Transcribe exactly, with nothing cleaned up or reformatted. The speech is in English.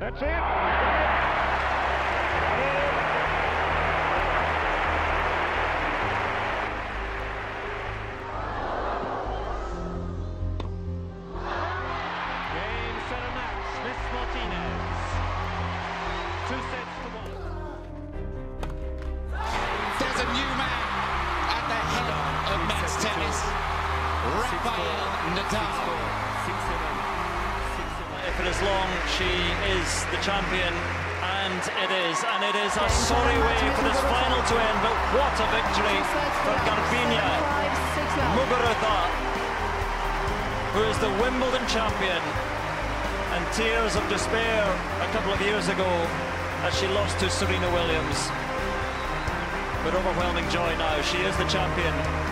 That's it. Game, set, and match. Miss Martinez. Two sets to one. There's a new man at the head of men's tennis. Rafael Nadal. If it is long, she is the champion, and it is, and it is a sorry way for this final to end, but what a victory for Garbiñe Muguruza, who is the Wimbledon champion, and tears of despair a couple of years ago as she lost to Serena Williams, but overwhelming joy now, she is the champion.